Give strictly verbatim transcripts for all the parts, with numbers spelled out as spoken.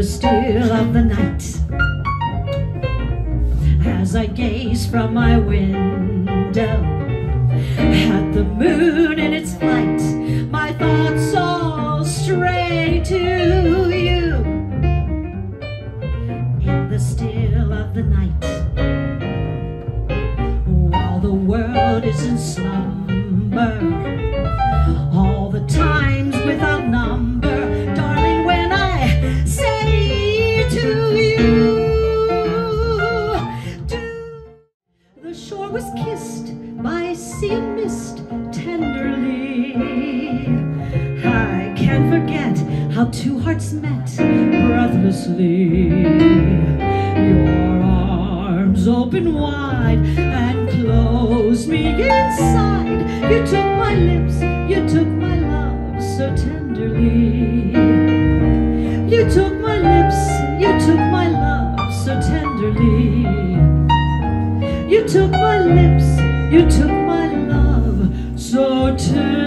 the still of the night, as I gaze from my window at the moon in its light, my thoughts all stray to you. In the still of the night, while the world is in slumber, all the times without number, how two hearts met breathlessly. Your arms open wide and closed me inside. You took my lips, you took my love so tenderly. You took my lips, you took my love so tenderly. You took my lips, you took my love so tenderly.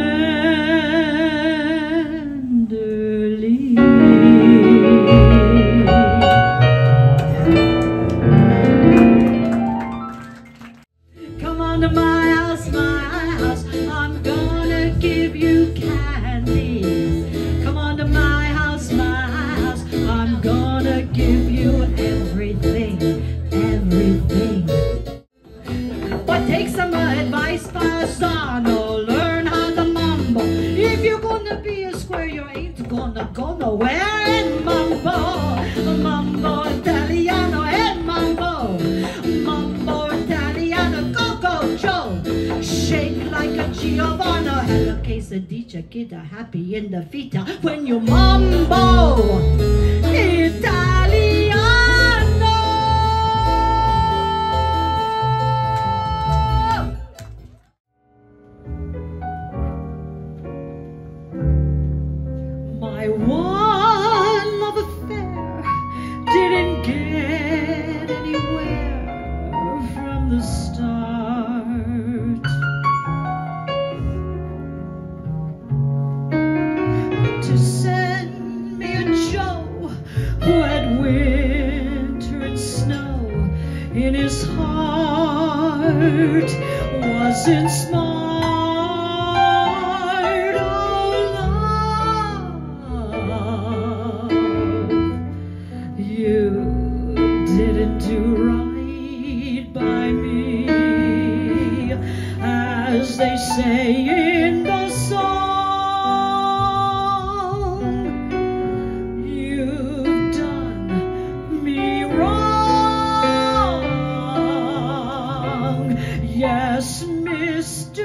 Take some advice by Asano, learn how to mumble. If you're gonna be a square, you ain't gonna go nowhere. And mumble, mumble Italiano, and mumble, mumble Italiano, go, go, Joe. Shake like a Giovanna, and a quesadilla, get a happy in the fita when you mumble Italiano. My one love affair didn't get anywhere from the start. To send me a Joe who had winter and snow in his heart wasn't smart. As they say in the song, you've done me wrong. Yes, Mister